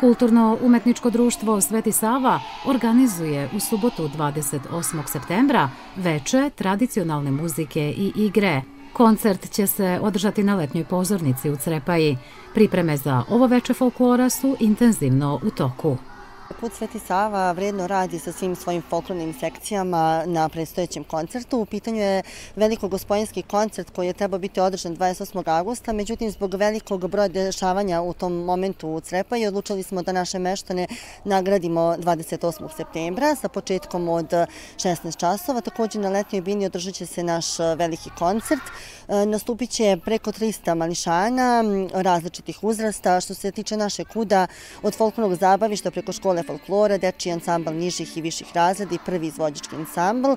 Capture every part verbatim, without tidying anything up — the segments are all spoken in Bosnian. Kulturno-umetničko društvo Sveti Sava organizuje u subotu dvadeset osmog septembra veče tradicionalne muzike i igre. Koncert će se održati na letnjoj pozornici u Crepaji. Pripreme za ovo veče folklora su intenzivno u toku. Put Sveti Sava vredno radi sa svim svojim folklornim sekcijama na predstojećem koncertu. U pitanju je velikogospojinski koncert koji je trebao biti održan dvadeset osmog augusta, međutim zbog velikog broja dešavanja u tom momentu u Crepaji odlučili smo da naše meštane nagradimo dvadeset osmog septembra sa početkom od šesnaest časova. Također na letnjoj bini održat će se naš veliki koncert. Nastupit će preko trista mališana različitih uzrasta. Što se tiče naše kuda, od folklornog zabavišta preko škole folklora, dečiji ansambl nižih i viših razreda i prvi izvođački ansambl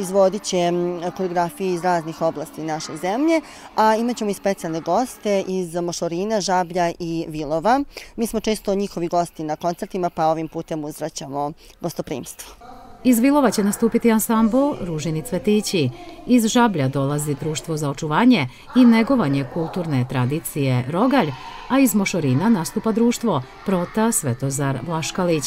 izvodit će koreografije iz raznih oblasti naše zemlje, a imat ćemo i specijalne goste iz Mošorina, Žablja i Vilova. Mi smo često njihovi gosti na koncertima, pa ovim putem uzvraćamo gostoprimstvo. Iz Vilova će nastupiti ansambl Ružini Cvetići. Iz Žablja dolazi društvo za očuvanje i negovanje kulturne tradicije Rogalj, a iz Mošorina nastupa društvo Prota Svetozar Vlaškalić.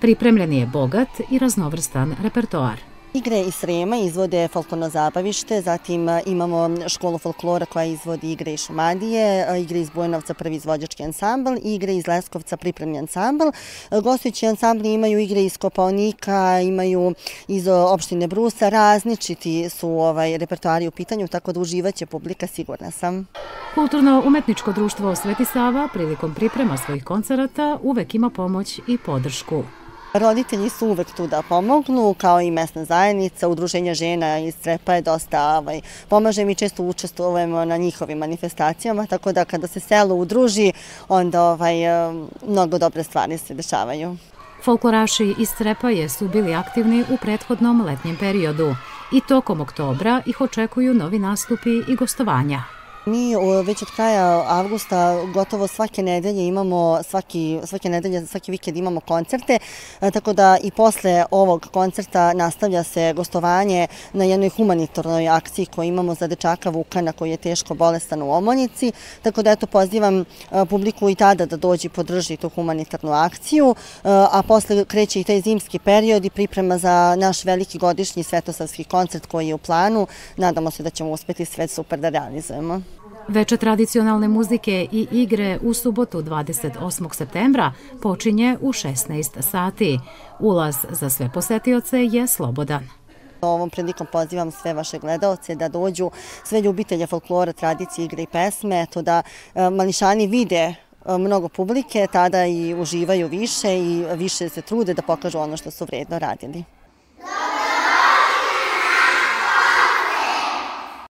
Pripremljen je bogat i raznovrstan repertoar. Igre iz Srema izvode folklorno zabavište, zatim imamo školu folklora koja izvodi igre iz Šumadije, igre iz Bojnovca prvi izvođački ansambl i igre iz Leskovca pripremni ansambl. Gostujući ansambli imaju igre iz Kopaonika, imaju iz opštine Brusa, različiti su ovaj repertoari u pitanju, tako da uživaće publika, sigurna sam. Kulturno-umetničko društvo Sveti Sava prilikom priprema svojih koncerata uvek ima pomoć i podršku. Roditelji su uvek tu da pomognu, kao i mesna zajednica, udruženja žena iz Crepaje dosta ovaj, pomaže mi, često učestvujemo na njihovim manifestacijama, tako da kada se selo udruži, onda ovaj, mnogo dobre stvari se dešavaju. Folkloraši iz Crepaje su bili aktivni u prethodnom letnjem periodu i tokom oktobra ih očekuju novi nastupi i gostovanja. Mi već od kraja avgusta gotovo svake nedelje imamo, svaki, svake nedelje, svaki vikend imamo koncerte, tako da i posle ovog koncerta nastavlja se gostovanje na jednoj humanitarnoj akciji koju imamo za dečaka Vukana koji je teško bolestan u Omonjici, tako da eto pozivam publiku i tada da dođe i podrži tu humanitarnu akciju, a posle kreće i taj zimski period i priprema za naš veliki godišnji svetosavski koncert koji je u planu. Nadamo se da ćemo uspjeti sve super da realizujemo. Veče tradicionalne muzike i igre u subotu dvadeset osmog septembra počinje u šesnaest sati. Ulaz za sve posetioce je slobodan. Ovom prilikom pozivam sve vaše gledaoce da dođu, sve ljubitelje folklora, tradicije, igre i pesme, to da mališani vide mnogo publike, tada i uživaju više i više se trude da pokažu ono što su vredno radili.